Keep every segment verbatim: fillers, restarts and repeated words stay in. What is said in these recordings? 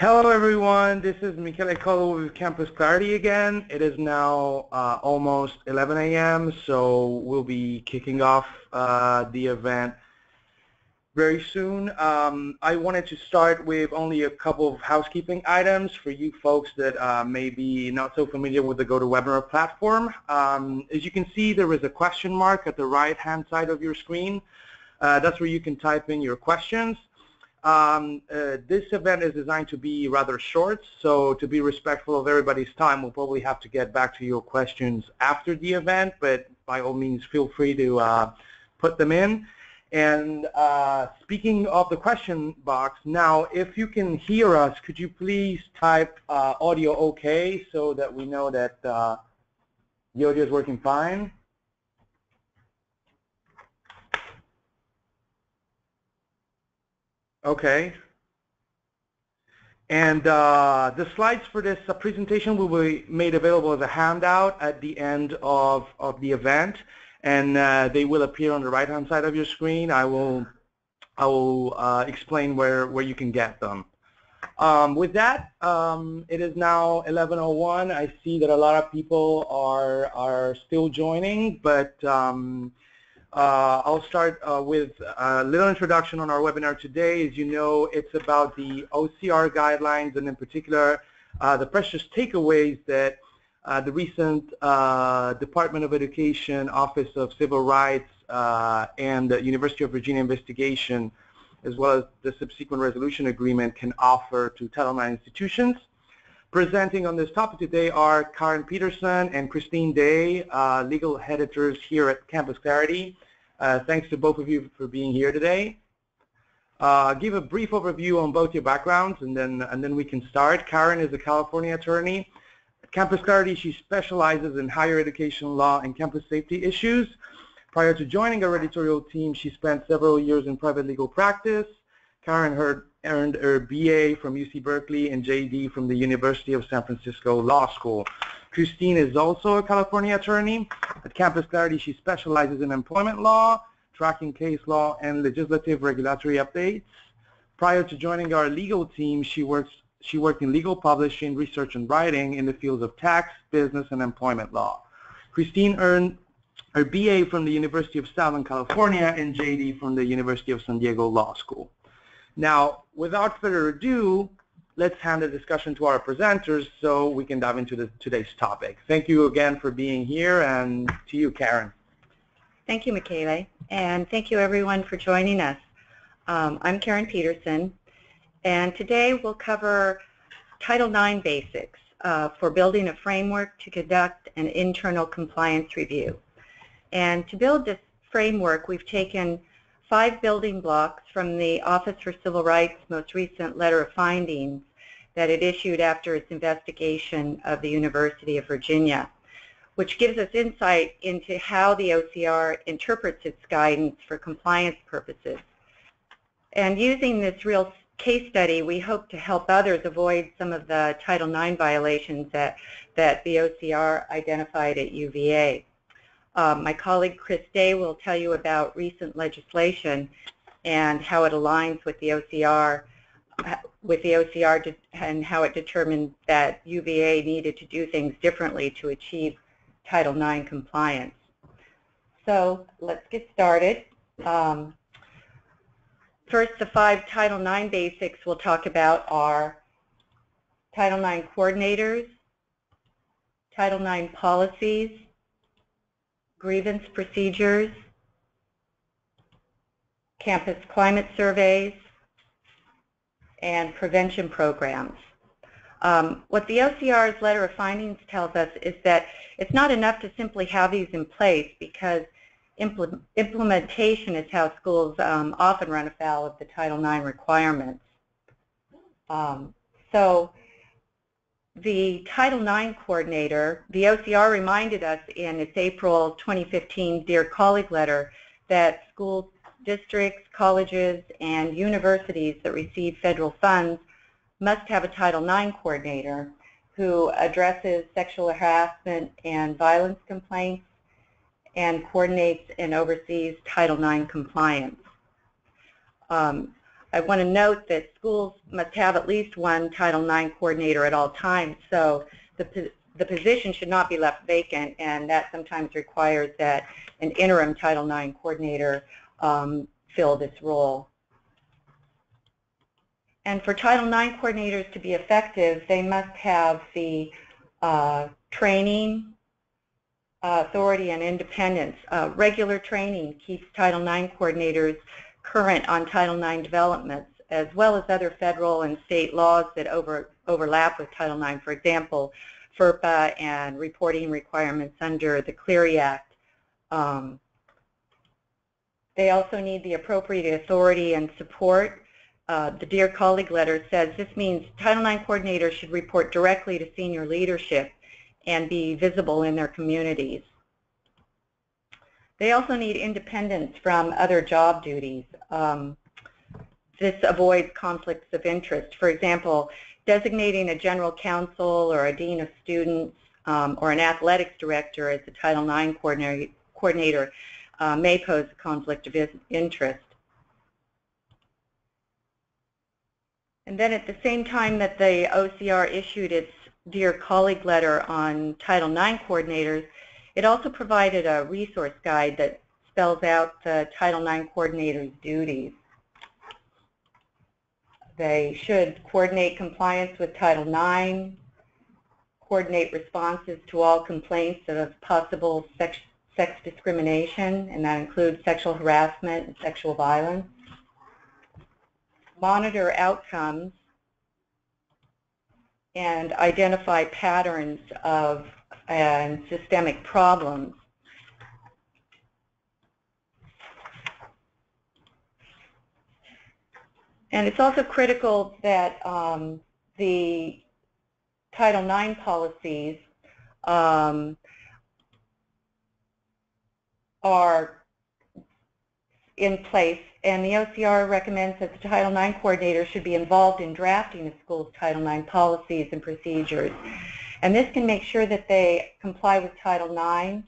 Hello everyone, this is Michele Collo with Campus Clarity again. It is now uh, almost eleven A M so we'll be kicking off uh, the event very soon. Um, I wanted to start with only a couple of housekeeping items for you folks that uh, may be not so familiar with the GoToWebinar platform. Um, as you can see, there is a question mark at the right hand side of your screen. Uh, that's where you can type in your questions. Um, uh, this event is designed to be rather short, so to be respectful of everybody's time, we'll probably have to get back to your questions after the event, but by all means feel free to uh, put them in. And uh, speaking of the question box, now if you can hear us, could you please type uh, audio okay so that we know that uh, the audio is working fine? Okay. And uh, the slides for this uh, presentation will be made available as a handout at the end of, of the event, and uh, they will appear on the right-hand side of your screen. I will, I will uh, explain where, where you can get them. Um, with that, um, it is now eleven oh one. I see that a lot of people are, are still joining, but um, Uh, I'll start uh, with a little introduction on our webinar today. As you know, it's about the O C R guidelines, and in particular, uh, the precious takeaways that uh, the recent uh, Department of Education, Office of Civil Rights, uh, and the University of Virginia investigation, as well as the subsequent resolution agreement, can offer to Title nine institutions. Presenting on this topic today are Karen Peterson and Christine Day, uh, legal editors here at Campus Clarity. Uh, thanks to both of you for being here today. Uh, give a brief overview on both your backgrounds, and then, and then we can start. Karen is a California attorney. At Campus Clarity, she specializes in higher education law and campus safety issues. Prior to joining our editorial team, she spent several years in private legal practice. Karen heard earned her B A from U C Berkeley and J D from the University of San Francisco Law School. Christine is also a California attorney. At Campus Clarity, she specializes in employment law, tracking case law, and legislative regulatory updates. Prior to joining our legal team, she, works, she worked in legal publishing, research, and writing in the fields of tax, business, and employment law. Christine earned her B A from the University of Southern California and J D from the University of San Diego Law School. Now, without further ado, let's hand the discussion to our presenters so we can dive into the, today's topic. Thank you again for being here, and to you, Karen. Thank you, Michele, and thank you everyone for joining us. Um, I'm Karen Peterson, and today we'll cover Title nine basics uh, for building a framework to conduct an internal compliance review. And to build this framework, we've taken five building blocks from the Office for Civil Rights' most recent letter of findings that it issued after its investigation of the University of Virginia, which gives us insight into how the O C R interprets its guidance for compliance purposes. And using this real case study, we hope to help others avoid some of the Title nine violations that, that the O C R identified at U V A. Um, my colleague Chris Day will tell you about recent legislation and how it aligns with the O C R, with the O C R, and how it determined that U V A needed to do things differently to achieve Title nine compliance. So let's get started. Um, first, the five Title nine basics we'll talk about are Title nine coordinators, Title nine policies, grievance procedures, campus climate surveys, and prevention programs. Um, what the O C R's letter of findings tells us is that it's not enough to simply have these in place, because impl- implementation is how schools um, often run afoul of the Title nine requirements. Um, so the Title nine coordinator, the O C R reminded us in its April twenty fifteen Dear Colleague letter that school districts, colleges, and universities that receive federal funds must have a Title nine coordinator who addresses sexual harassment and violence complaints and coordinates and oversees Title nine compliance. Um, I want to note that schools must have at least one Title nine coordinator at all times, so the, the position should not be left vacant, and that sometimes requires that an interim Title nine coordinator um, fill this role. And for Title nine coordinators to be effective, they must have the uh, training, uh, authority, and independence. Uh, regular training keeps Title nine coordinators current on Title nine developments, as well as other federal and state laws that over, overlap with Title nine. For example, FERPA and reporting requirements under the Clery Act. Um, they also need the appropriate authority and support. Uh, the Dear Colleague letter says this means Title nine coordinators should report directly to senior leadership and be visible in their communities. They also need independence from other job duties. Um, this avoids conflicts of interest. For example, designating a general counsel or a dean of students um, or an athletics director as a Title nine coordinator, coordinator uh, may pose a conflict of interest. And then at the same time that the O C R issued its Dear Colleague letter on Title nine coordinators, it also provided a resource guide that spells out the Title nine coordinators' duties. They should coordinate compliance with Title nine, coordinate responses to all complaints of possible sex, sex discrimination, and that includes sexual harassment and sexual violence, monitor outcomes, and identify patterns of and systemic problems. And it's also critical that um, the Title nine policies um, are in place, and the O C R recommends that the Title nine coordinator should be involved in drafting the school's Title nine policies and procedures. And this can make sure that they comply with Title nine,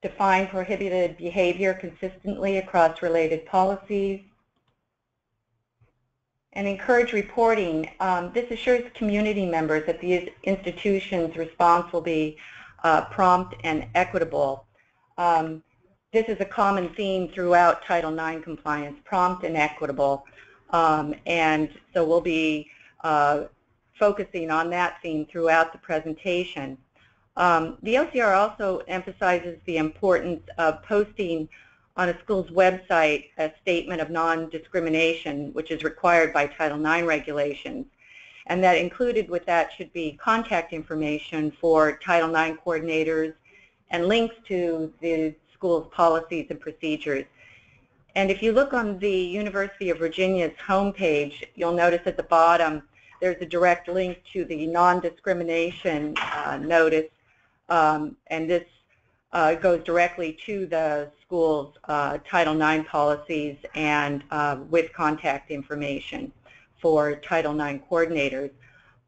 define prohibited behavior consistently across related policies, and encourage reporting. Um, this assures community members that the institution's response will be uh, prompt and equitable. Um, this is a common theme throughout Title nine compliance, prompt and equitable. Um, and so we'll be uh, focusing on that theme throughout the presentation. Um, the O C R also emphasizes the importance of posting on a school's website a statement of non-discrimination, which is required by Title nine regulations, and that included with that should be contact information for Title nine coordinators and links to the school's policies and procedures. And if you look on the University of Virginia's homepage, you'll notice at the bottom there's a direct link to the non-discrimination uh, notice, um, and this uh, goes directly to the school's uh, Title nine policies and uh, with contact information for Title nine coordinators.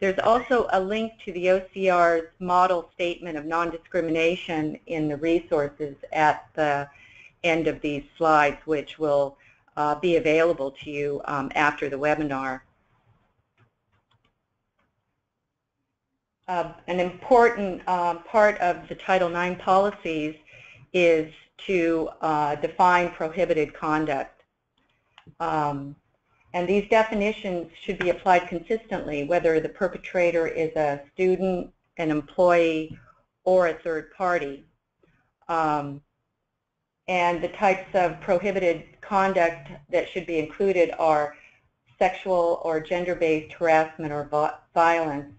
There's also a link to the O C R's model statement of non-discrimination in the resources at the end of these slides, which will uh, be available to you um, after the webinar. Uh, an important uh, part of the Title nine policies is to uh, define prohibited conduct. Um, and these definitions should be applied consistently, whether the perpetrator is a student, an employee, or a third party. Um, and the types of prohibited conduct that should be included are sexual or gender-based harassment or violence.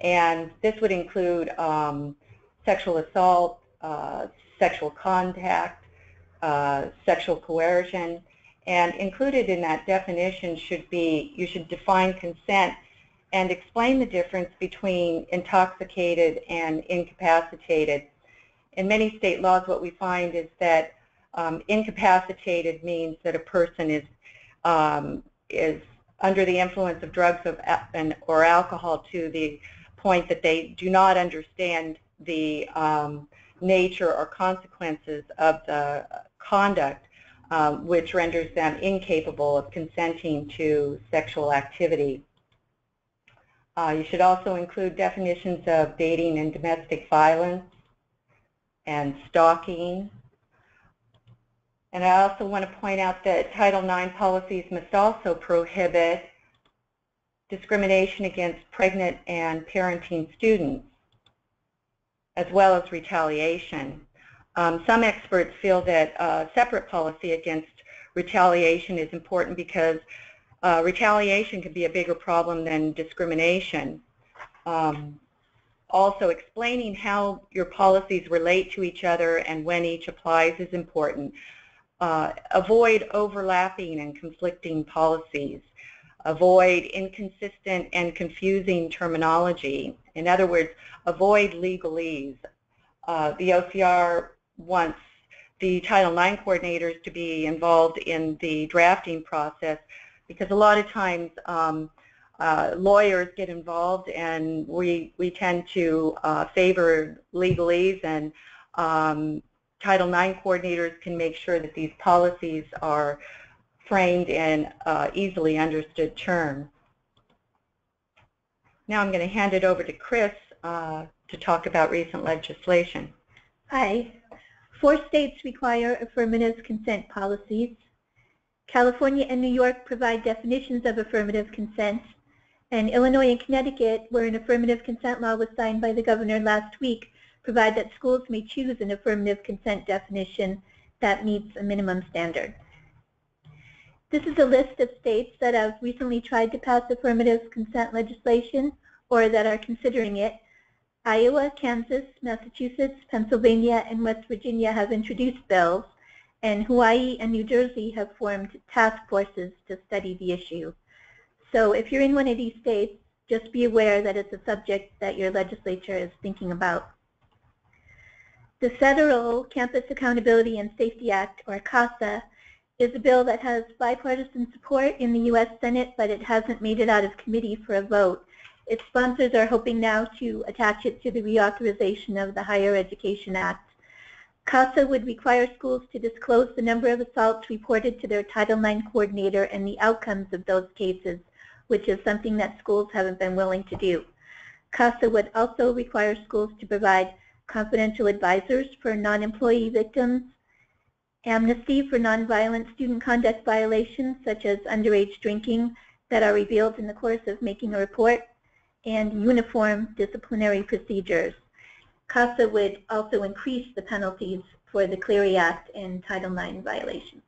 And this would include um, sexual assault, uh, sexual contact, uh, sexual coercion. And included in that definition should be, you should define consent and explain the difference between intoxicated and incapacitated. In many state laws, what we find is that um, incapacitated means that a person is, um, is under the influence of drugs of, and, or alcohol to the point that they do not understand the um, nature or consequences of the conduct. um, which renders them incapable of consenting to sexual activity. Uh, you should also include definitions of dating and domestic violence and stalking. And I also want to point out that Title nine policies must also prohibit discrimination against pregnant and parenting students, as well as retaliation. Um, some experts feel that uh, separate policy against retaliation is important because uh, retaliation can be a bigger problem than discrimination. Um, also, explaining how your policies relate to each other and when each applies is important. Uh, avoid overlapping and conflicting policies. Avoid inconsistent and confusing terminology. In other words, avoid legalese. Uh, the O C R wants the Title nine coordinators to be involved in the drafting process because a lot of times um, uh, lawyers get involved and we, we tend to uh, favor legalese, and um, Title nine coordinators can make sure that these policies are framed in uh, easily understood terms. Now I'm going to hand it over to Chris uh, to talk about recent legislation. Hi. Four states require affirmative consent policies. California and New York provide definitions of affirmative consent, and Illinois and Connecticut, where an affirmative consent law was signed by the governor last week, provide that schools may choose an affirmative consent definition that meets a minimum standard. This is a list of states that have recently tried to pass affirmative consent legislation or that are considering it. Iowa, Kansas, Massachusetts, Pennsylvania, and West Virginia have introduced bills, and Hawaii and New Jersey have formed task forces to study the issue. So if you're in one of these states, just be aware that it's a subject that your legislature is thinking about. The Federal Campus Accountability and Safety Act, or CASA, is a bill that has bipartisan support in the U S Senate, but it hasn't made it out of committee for a vote. Its sponsors are hoping now to attach it to the reauthorization of the Higher Education Act. CASA would require schools to disclose the number of assaults reported to their Title nine coordinator and the outcomes of those cases, which is something that schools haven't been willing to do. CASA would also require schools to provide confidential advisors for non-employee victims, amnesty for nonviolent student conduct violations, such as underage drinking, that are revealed in the course of making a report, and uniform disciplinary procedures. CASA would also increase the penalties for the Clery Act and Title nine violations.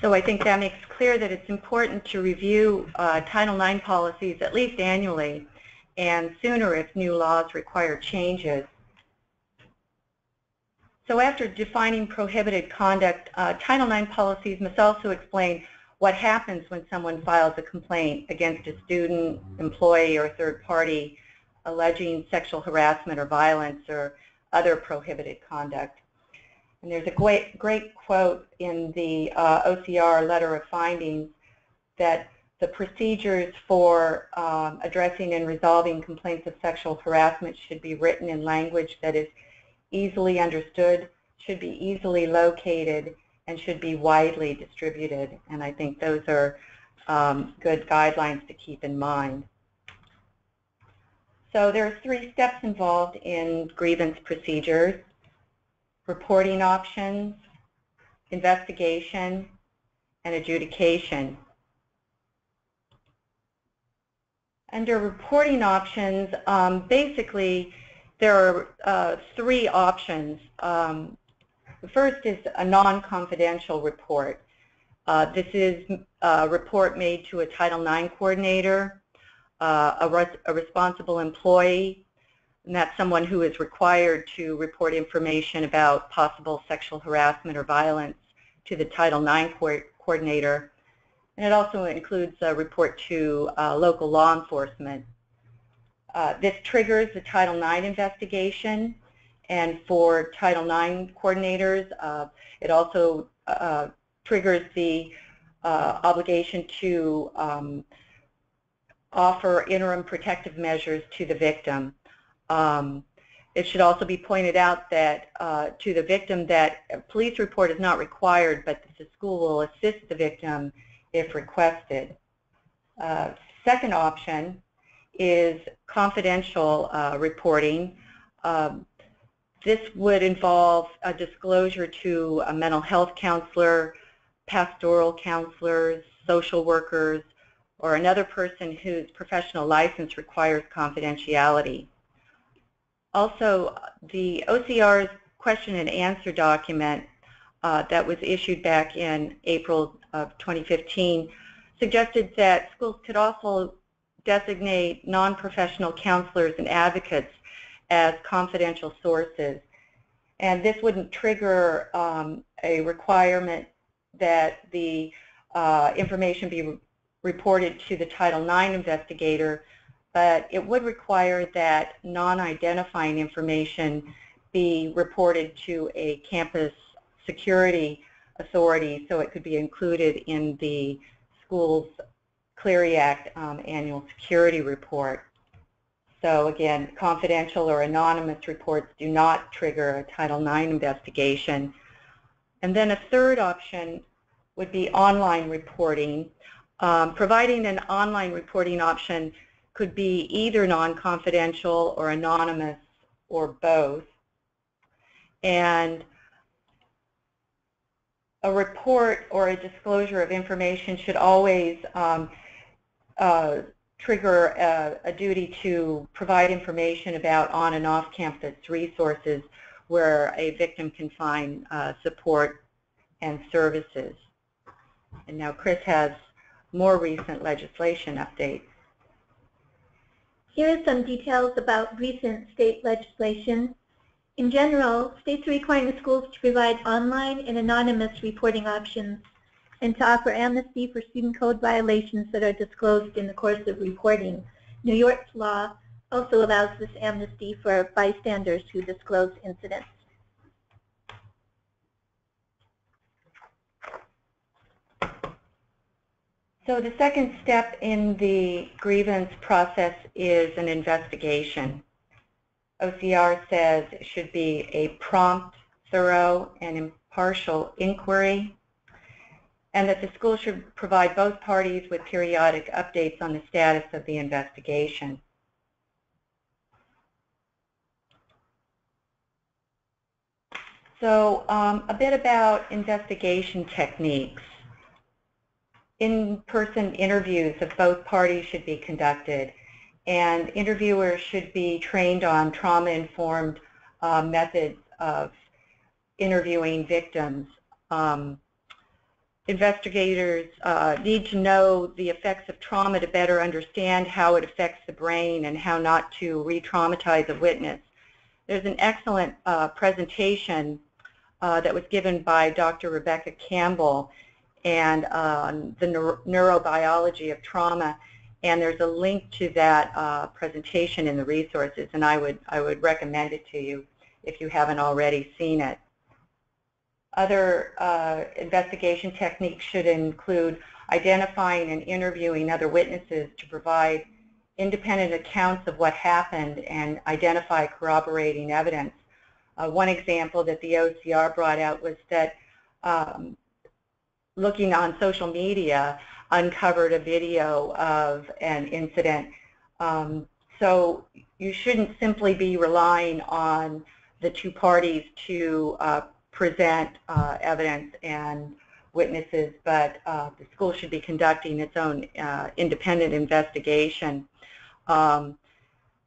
So I think that makes clear that it's important to review uh, Title nine policies at least annually, and sooner if new laws require changes. So after defining prohibited conduct, uh, Title nine policies must also explain what happens when someone files a complaint against a student, employee, or third party alleging sexual harassment or violence or other prohibited conduct. And there's a great, great quote in the uh, O C R letter of findings that the procedures for um, addressing and resolving complaints of sexual harassment should be written in language that is easily understood, should be easily located, and should be widely distributed. And I think those are um, good guidelines to keep in mind. So there are three steps involved in grievance procedures: reporting options, investigation, and adjudication. Under reporting options, um, basically, there are uh, three options. Um, the first is a non-confidential report. Uh, this is a report made to a Title nine coordinator, uh, a, res a responsible employee, and that's someone who is required to report information about possible sexual harassment or violence to the Title nine co coordinator. And it also includes a report to uh, local law enforcement. Uh, this triggers the Title nine investigation, and for Title nine coordinators, uh, it also uh, triggers the uh, obligation to um, offer interim protective measures to the victim. Um, It should also be pointed out that uh, to the victim that a police report is not required, but the school will assist the victim if requested. Uh, second option is confidential uh, reporting. Um, this would involve a disclosure to a mental health counselor, pastoral counselors, social workers, or another person whose professional license requires confidentiality. Also, the O C R's question and answer document uh, that was issued back in April of twenty fifteen suggested that schools could also designate non-professional counselors and advocates as confidential sources. And this wouldn't trigger um, a requirement that the uh, information be re reported to the Title nine investigator, but it would require that non-identifying information be reported to a campus security authority so it could be included in the school's Clery Act um, annual security report. So again, confidential or anonymous reports do not trigger a Title nine investigation. And then a third option would be online reporting. Um, providing an online reporting option could be either non-confidential or anonymous or both. And a report or a disclosure of information should always um, uh, trigger a, a duty to provide information about on and off campus resources where a victim can find uh, support and services. And now Chris has more recent legislation updates. Here are some details about recent state legislation. In general, states are requiring schools to provide online and anonymous reporting options and to offer amnesty for student code violations that are disclosed in the course of reporting. New York's law also allows this amnesty for bystanders who disclose incidents. So the second step in the grievance process is an investigation. O C R says it should be a prompt, thorough, and impartial inquiry, and that the school should provide both parties with periodic updates on the status of the investigation. So um, a bit about investigation techniques. In-person interviews of both parties should be conducted, and interviewers should be trained on trauma-informed uh, methods of interviewing victims. Um, investigators uh, need to know the effects of trauma to better understand how it affects the brain and how not to re-traumatize a witness. There's an excellent uh, presentation uh, that was given by Doctor Rebecca Campbell and um, the neuro neurobiology of trauma, and there's a link to that uh, presentation in the resources, and I would, I would recommend it to you if you haven't already seen it. Other uh, investigation techniques should include identifying and interviewing other witnesses to provide independent accounts of what happened and identify corroborating evidence. Uh, one example that the O C R brought out was that um, looking on social media uncovered a video of an incident. Um, so you shouldn't simply be relying on the two parties to uh, present uh, evidence and witnesses, but uh, the school should be conducting its own uh, independent investigation. Um,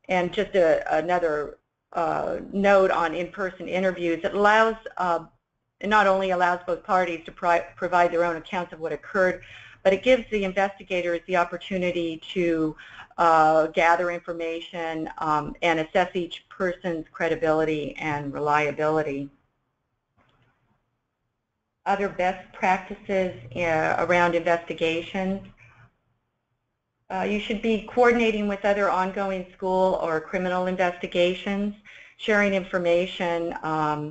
and just a, another uh, note on in-person interviews, it allows uh, It not only allows both parties to provide their own accounts of what occurred, but it gives the investigators the opportunity to uh, gather information um, and assess each person's credibility and reliability. Other best practices uh, around investigations. Uh, you should be coordinating with other ongoing school or criminal investigations, sharing information, um,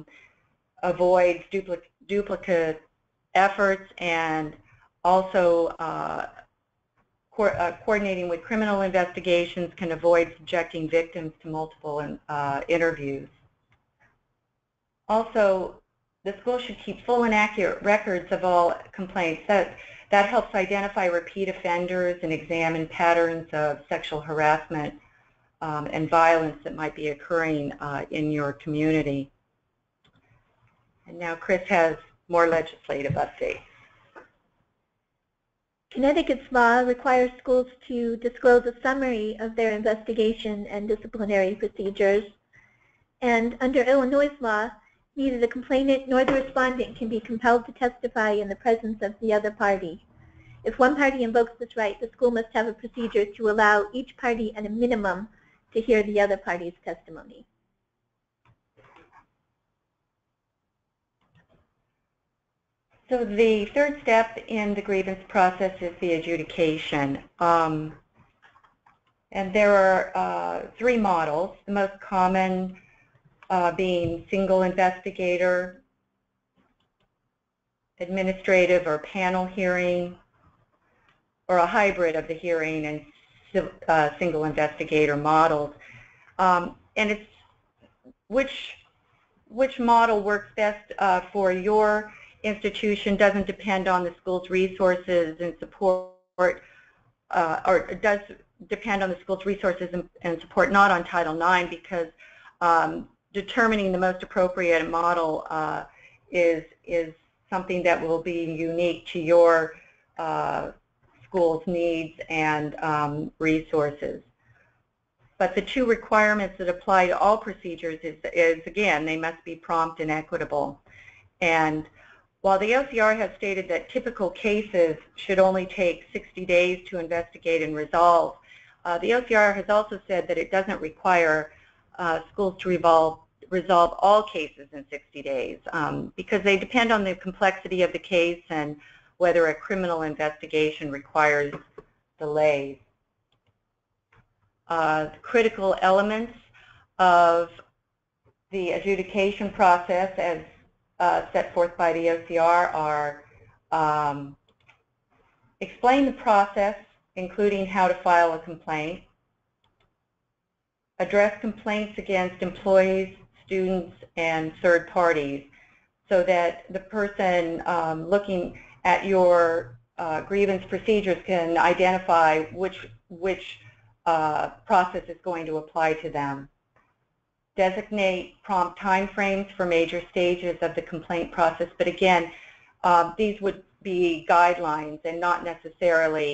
avoids duplic duplicate efforts, and also uh, co uh, coordinating with criminal investigations can avoid subjecting victims to multiple uh, interviews. Also, the school should keep full and accurate records of all complaints. That, that helps identify repeat offenders and examine patterns of sexual harassment um, and violence that might be occurring uh, in your community. And now Chris has more legislative updates. Connecticut's law requires schools to disclose a summary of their investigation and disciplinary procedures. And under Illinois' law, neither the complainant nor the respondent can be compelled to testify in the presence of the other party. If one party invokes this right, the school must have a procedure to allow each party at a minimum to hear the other party's testimony. So the third step in the grievance process is the adjudication. Um, and there are uh, three models, the most common uh, being single investigator, administrative or panel hearing, or a hybrid of the hearing and uh, single investigator models. Um, and it's which, which model works best uh, for your institution doesn't depend on the school's resources and support, uh, or does depend on the school's resources and, and support, not on Title nine, because um, determining the most appropriate model uh, is, is something that will be unique to your uh, school's needs and um, resources. But the two requirements that apply to all procedures is, is again, they must be prompt and equitable. And while the O C R has stated that typical cases should only take sixty days to investigate and resolve, uh, the O C R has also said that it doesn't require uh, schools to revolve, resolve all cases in sixty days um, because they depend on the complexity of the case and whether a criminal investigation requires delays. Uh, critical elements of the adjudication process as Uh, set forth by the O C R are um, explain the process, including how to file a complaint, address complaints against employees, students, and third parties so that the person um, looking at your uh, grievance procedures can identify which, which uh, process is going to apply to them. Designate prompt timeframes for major stages of the complaint process, but again, uh, these would be guidelines and not necessarily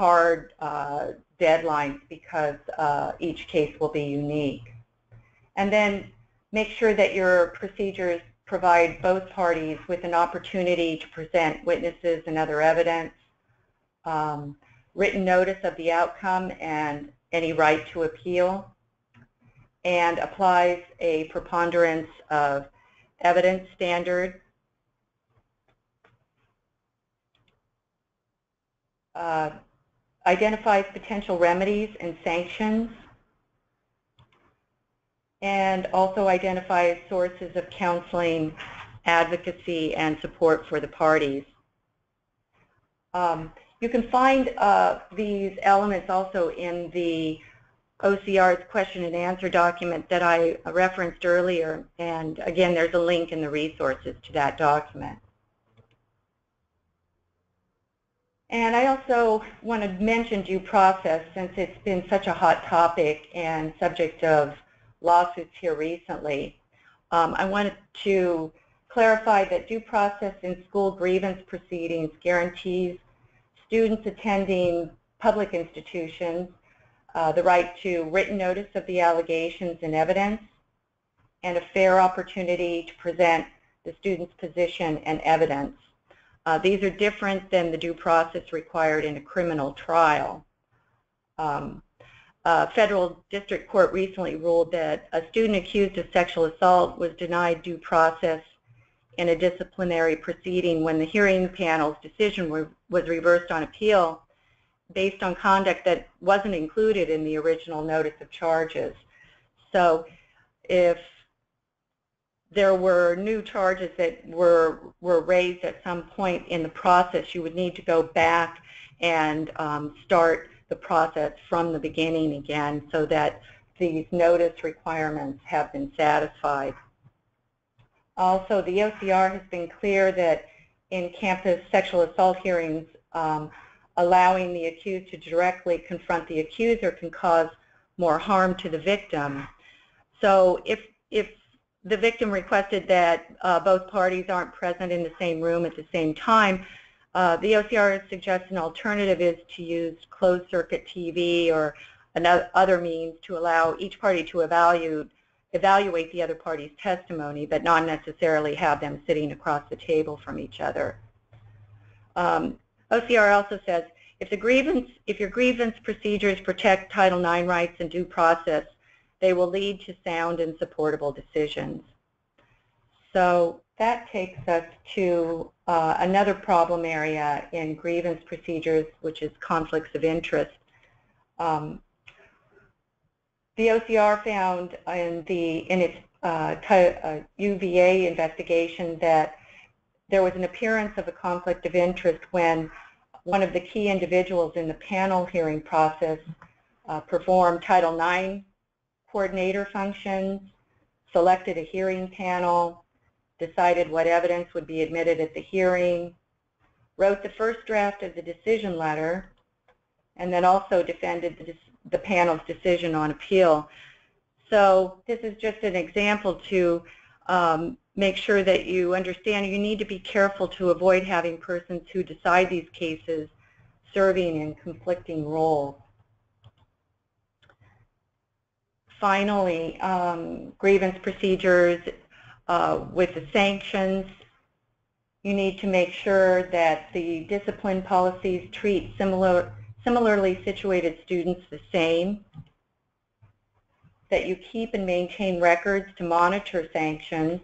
hard uh, deadlines because uh, each case will be unique. And then make sure that your procedures provide both parties with an opportunity to present witnesses and other evidence, um, written notice of the outcome and any right to appeal, and applies a preponderance of evidence standard. Uh, identifies potential remedies and sanctions, and also identifies sources of counseling, advocacy, and support for the parties. Um, you can find uh, these elements also in the O C R's question and answer document that I referenced earlier, and again there's a link in the resources to that document. And I also want to mention due process since it's been such a hot topic and subject of lawsuits here recently. Um, I wanted to clarify that due process in school grievance proceedings guarantees students attending public institutions Uh, the right to written notice of the allegations and evidence, and a fair opportunity to present the student's position and evidence. Uh, these are different than the due process required in a criminal trial. Um, a federal district court recently ruled that a student accused of sexual assault was denied due process in a disciplinary proceeding when the hearing panel's decision were, was reversed on appeal based on conduct that wasn't included in the original notice of charges. So if there were new charges that were, were raised at some point in the process, you would need to go back and um, start the process from the beginning again so that these notice requirements have been satisfied. Also, the O C R has been clear that in campus sexual assault hearings, um, allowing the accused to directly confront the accuser can cause more harm to the victim. So if, if the victim requested that uh, both parties aren't present in the same room at the same time, uh, the O C R suggests an alternative is to use closed-circuit T V or another, other means to allow each party to evaluate evaluate the other party's testimony, but not necessarily have them sitting across the table from each other. Um, O C R also says, if, the grievance, if your grievance procedures protect Title nine rights and due process, they will lead to sound and supportable decisions. So that takes us to uh, another problem area in grievance procedures, which is conflicts of interest. Um, The O C R found in, the, in its uh, uh, U V A investigation that there was an appearance of a conflict of interest when one of the key individuals in the panel hearing process uh, performed Title nine coordinator functions, selected a hearing panel, decided what evidence would be admitted at the hearing, wrote the first draft of the decision letter, and then also defended the decision the panel's decision on appeal. So this is just an example to um, make sure that you understand you need to be careful to avoid having persons who decide these cases serving in conflicting roles. Finally, um, grievance procedures uh, with the sanctions. You need to make sure that the discipline policies treat similar Similarly situated students the same, that you keep and maintain records to monitor sanctions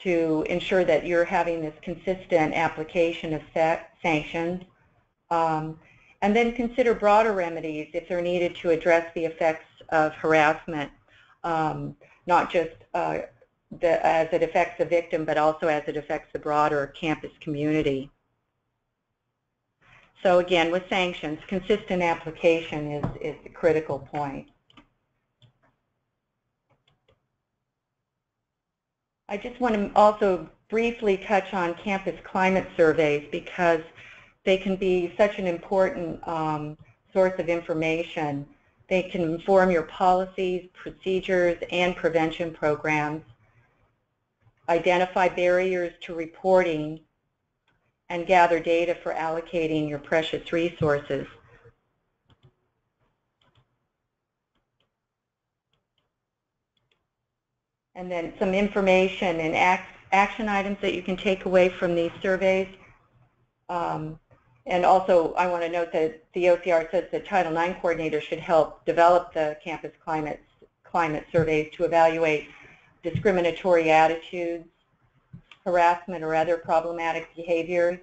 to ensure that you're having this consistent application of sanctions, um, and then consider broader remedies if they're needed to address the effects of harassment, um, not just uh, the, as it affects the victim, but also as it affects the broader campus community. So again, with sanctions, consistent application is, is the critical point. I just want to also briefly touch on campus climate surveys because they can be such an important um, source of information. They can inform your policies, procedures, and prevention programs, identify barriers to reporting, and gather data for allocating your precious resources. And then some information and act, action items that you can take away from these surveys. Um, and also, I want to note that the O C R says that Title nine coordinators should help develop the campus climate, climate surveys to evaluate discriminatory attitudes, harassment or other problematic behaviors,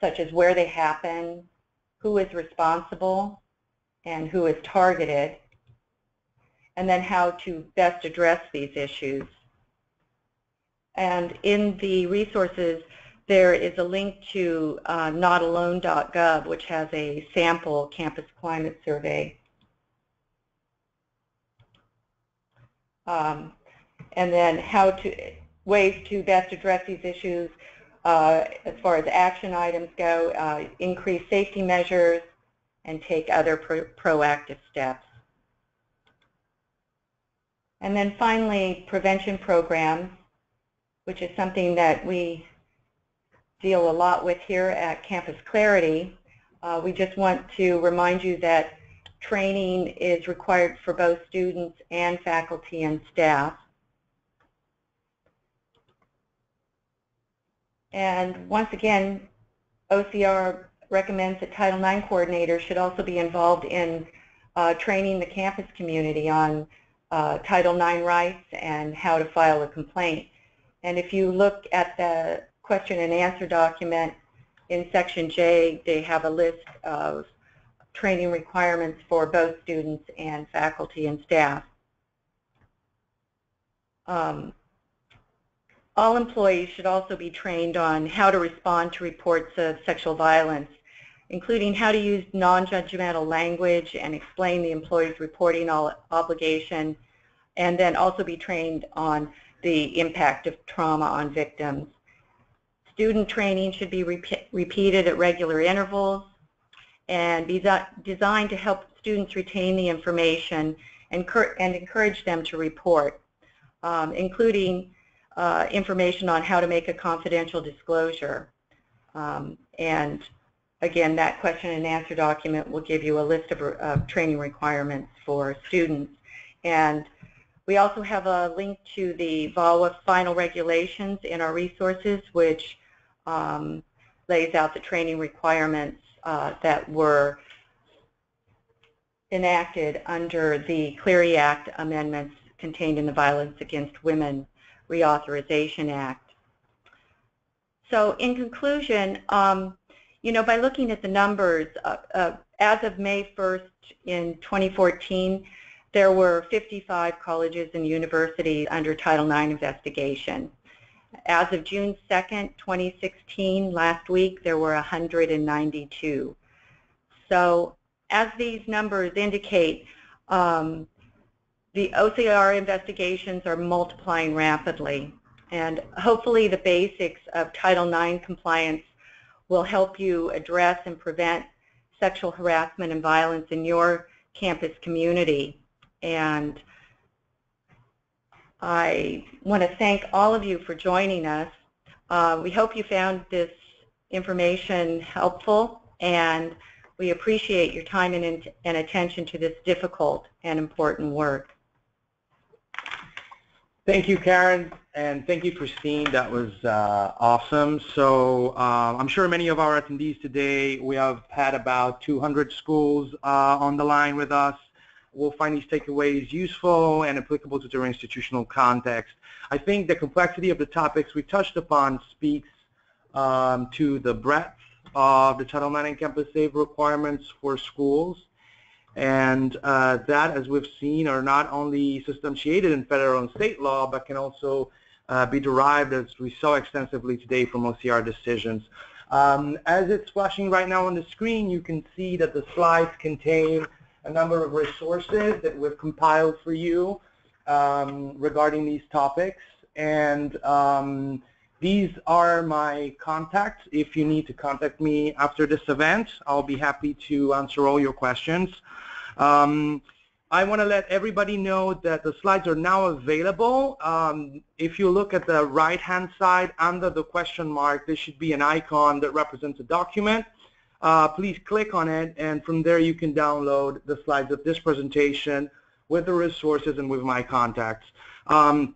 such as where they happen, who is responsible, and who is targeted, and then how to best address these issues. And in the resources, there is a link to uh, not alone dot gov, which has a sample campus climate survey. Um, and then how to ways to best address these issues uh, as far as action items go, uh, increase safety measures, and take other pro proactive steps. And then finally, prevention programs, which is something that we deal a lot with here at Campus Clarity. Uh, we just want to remind you that training is required for both students and faculty and staff. And once again, O C R recommends that Title nine coordinators should also be involved in uh, training the campus community on uh, Title nine rights and how to file a complaint. And if you look at the question and answer document in Section J, they have a list of training requirements for both students and faculty and staff. Um, All employees should also be trained on how to respond to reports of sexual violence including how to use non-judgmental language and explain the employee's reporting obligation, and then also be trained on the impact of trauma on victims. Student training should be repeat, repeated at regular intervals and be designed to help students retain the information and, and encourage them to report, um, including uh, information on how to make a confidential disclosure. Um, and again, that question and answer document will give you a list of, of training requirements for students. And we also have a link to the V A W A final regulations in our resources, which um, lays out the training requirements uh, that were enacted under the Clery Act amendments contained in the Violence Against Women Reauthorization Act. So in conclusion, um, you know, by looking at the numbers, uh, uh, as of May first in twenty fourteen, there were fifty-five colleges and universities under Title nine investigation. As of June second, twenty sixteen, last week, there were one hundred ninety-two. So as these numbers indicate, um, the O C R investigations are multiplying rapidly. And hopefully the basics of Title nine compliance will help you address and prevent sexual harassment and violence in your campus community. And I want to thank all of you for joining us. Uh, we hope you found this information helpful, and we appreciate your time and, and attention to this difficult and important work. Thank you, Karen, and thank you, Christine. That was uh, awesome. So uh, I'm sure many of our attendees today, we have had about two hundred schools uh, on the line with us. We'll find these takeaways useful and applicable to their institutional context. I think the complexity of the topics we touched upon speaks um, to the breadth of the Title nine and Campus SaVE requirements for schools, and uh, that, as we've seen, are not only substantiated in federal and state law, but can also uh, be derived, as we saw extensively today, from O C R decisions. Um, as it's flashing right now on the screen, you can see that the slides contain a number of resources that we've compiled for you um, regarding these topics. And um, these are my contacts. If you need to contact me after this event, I'll be happy to answer all your questions. Um, I want to let everybody know that the slides are now available. Um, if you look at the right-hand side under the question mark, there should be an icon that represents a document. Uh, please click on it, and from there you can download the slides of this presentation with the resources and with my contacts. Um,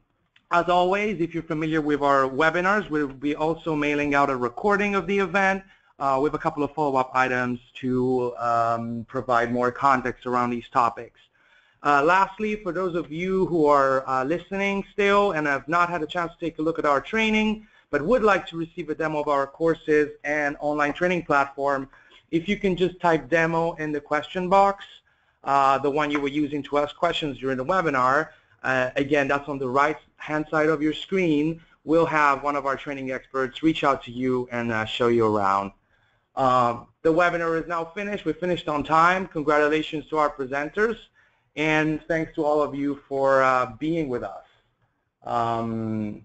as always, if you're familiar with our webinars, we'll be also mailing out a recording of the event uh, with a couple of follow-up items to um, provide more context around these topics. Uh, lastly, for those of you who are uh, listening still and have not had a chance to take a look at our training, but would like to receive a demo of our courses and online training platform, if you can just type demo in the question box, uh, the one you were using to ask questions during the webinar, uh, again, that's on the right-hand side of your screen, we'll have one of our training experts reach out to you and uh, show you around. Uh, the webinar is now finished. We finished on time. Congratulations to our presenters, and thanks to all of you for uh, being with us. Um,